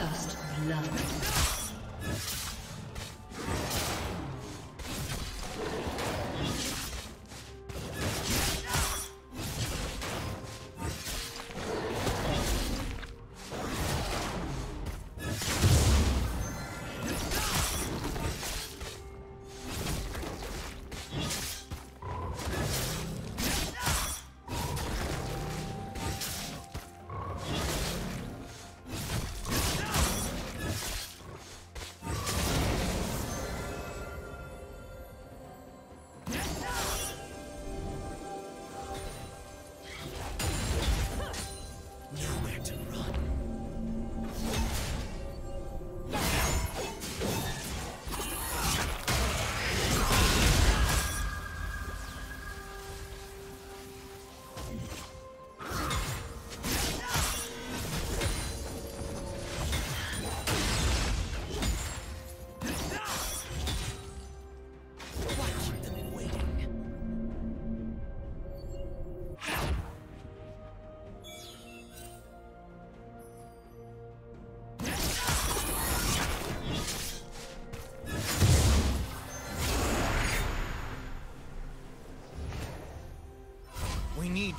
First blood.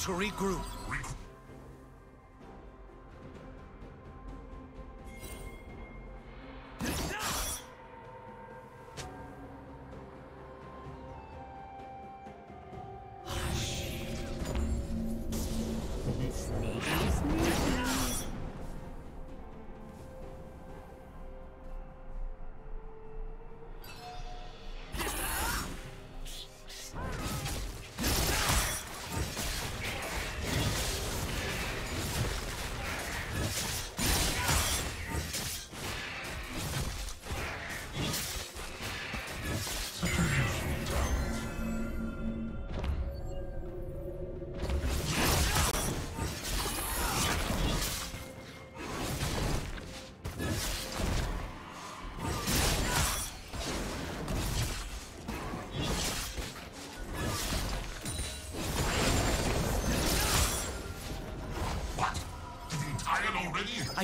To regroup. I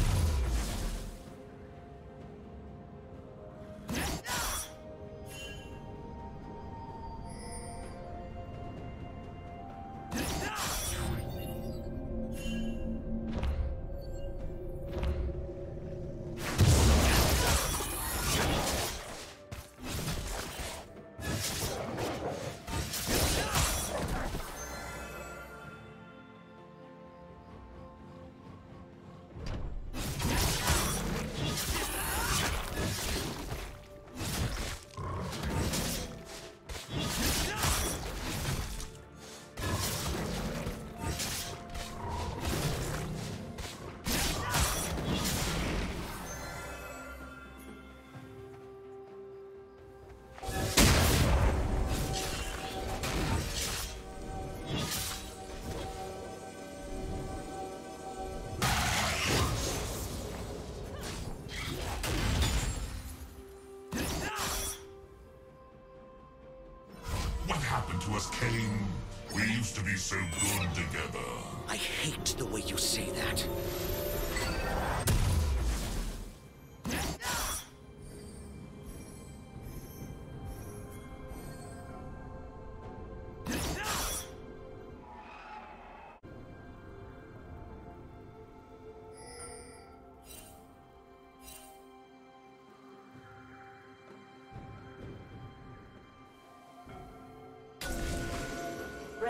Came. We used to be so good together. I hate the way you say that.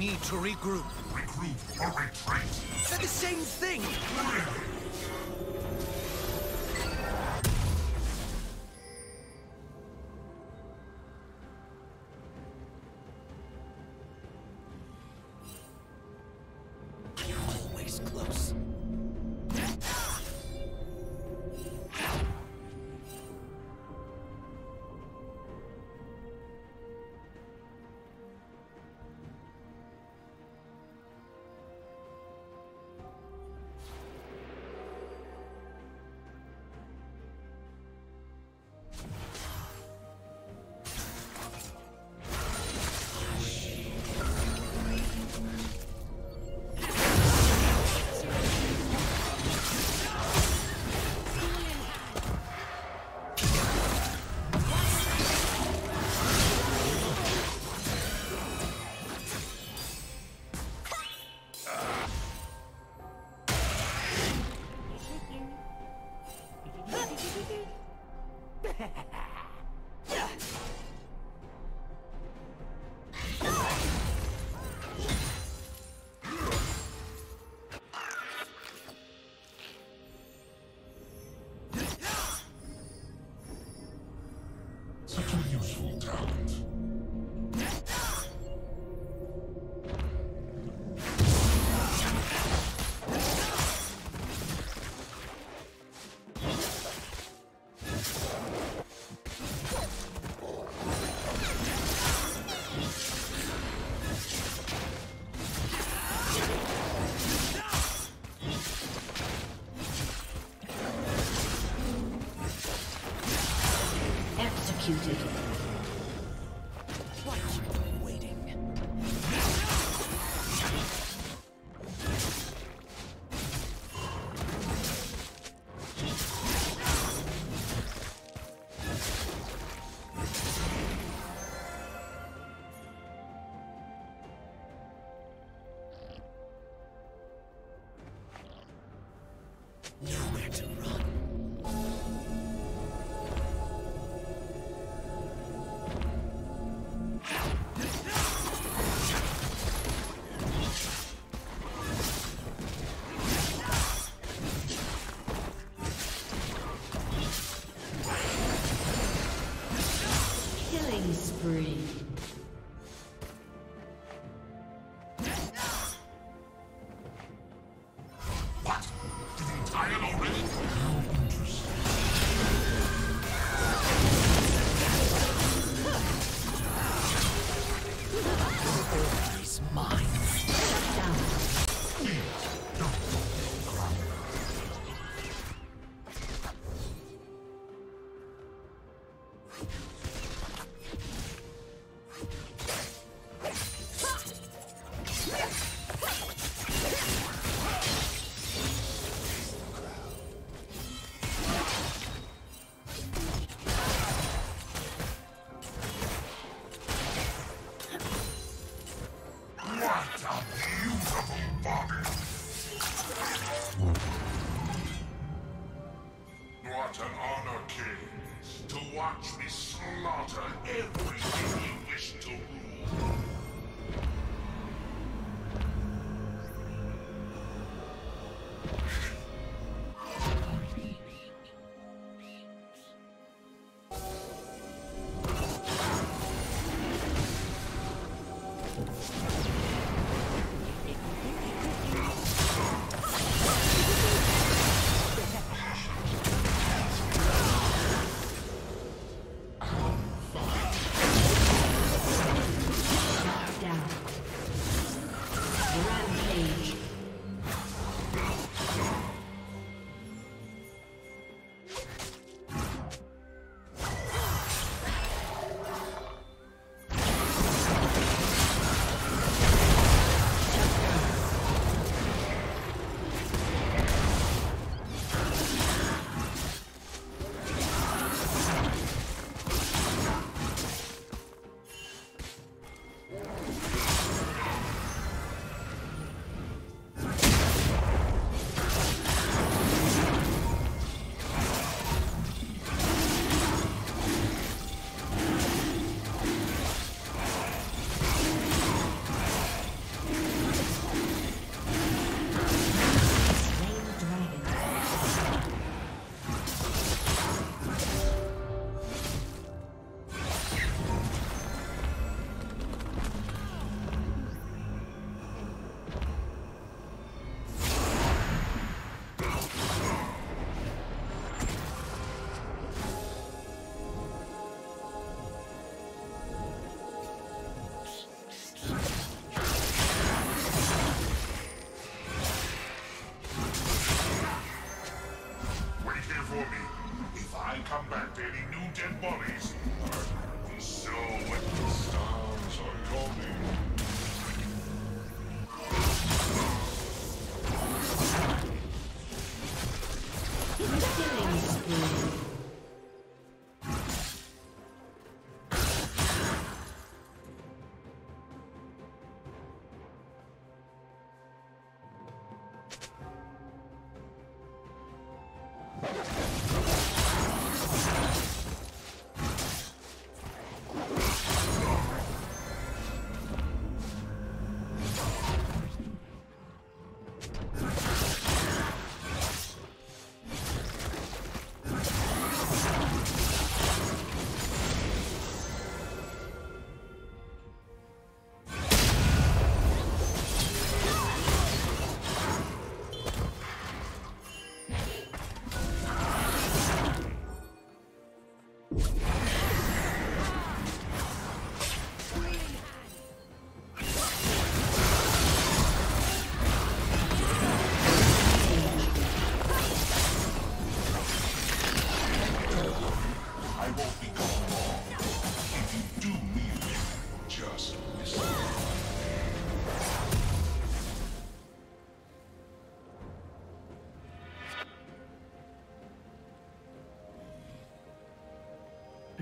need to regroup. Regroup or retreat? They're the same thing! What? Did the tired already? back any new dead bodies. So when the stars are calling.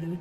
Blue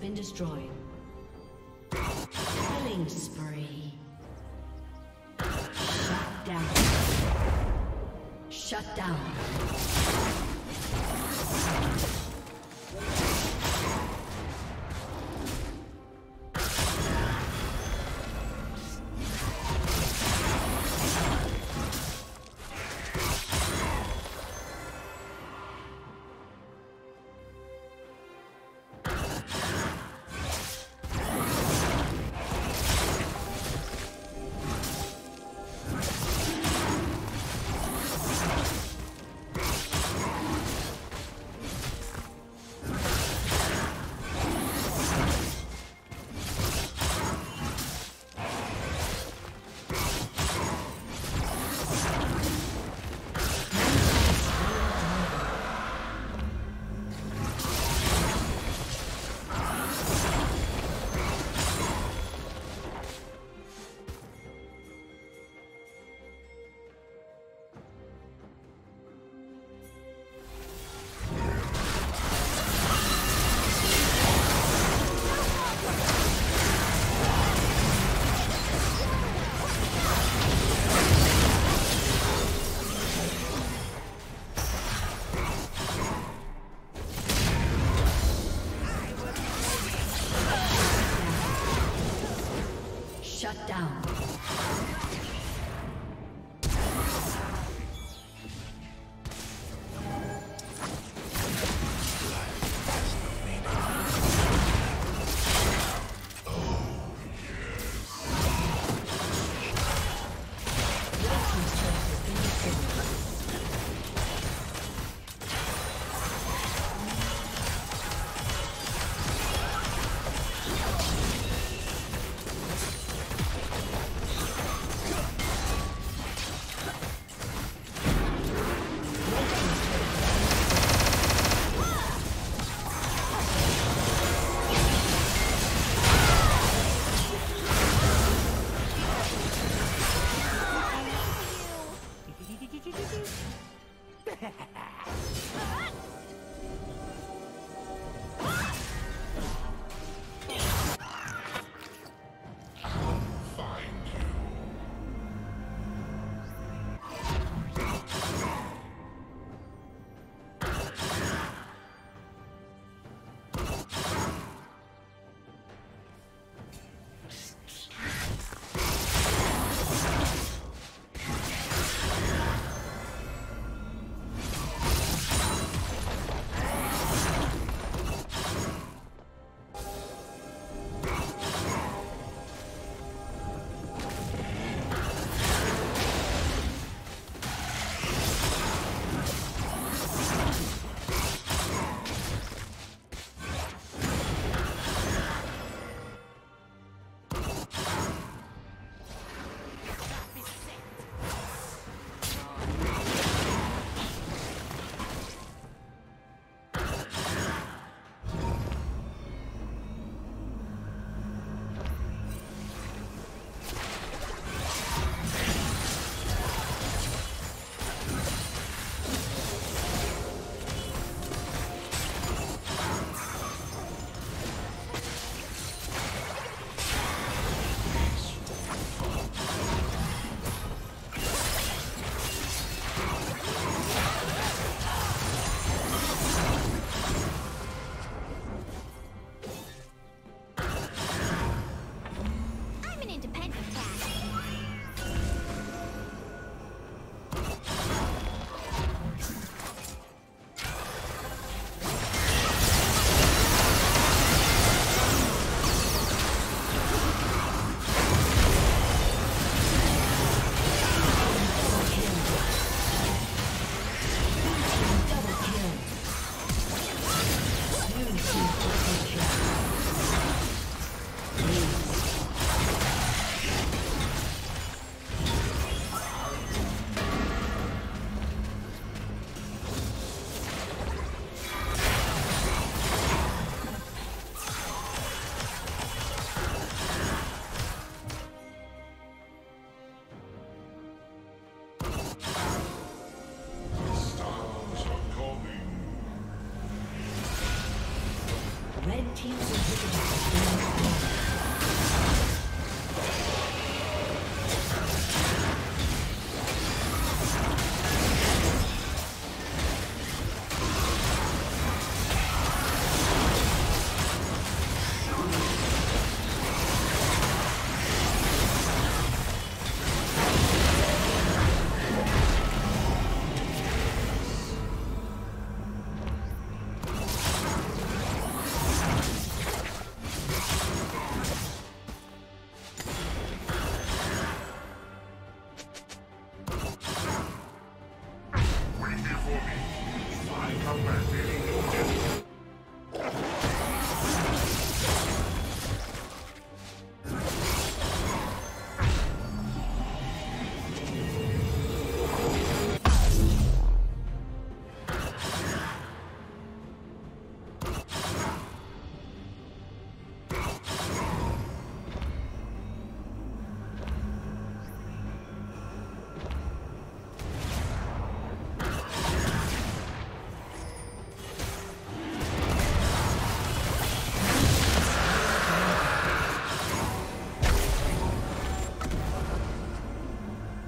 Been destroyed. Killing spree. Shut down. Shut down.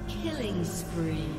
Killing spree.